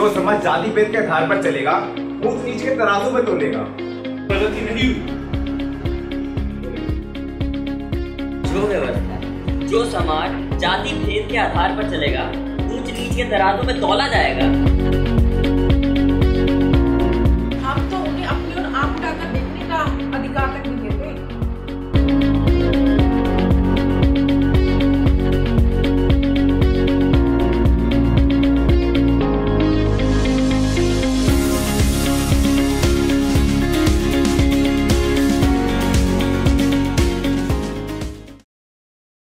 जो समझ जाति भेद के आधार पर चलेगा, ऊंच नीच के तराजू में तोलेगा। गलत ही नहीं। जो व्यवस्था, जो समाज जाति भेद के आधार पर चलेगा, ऊंच नीच के तराजू में तोला जाएगा।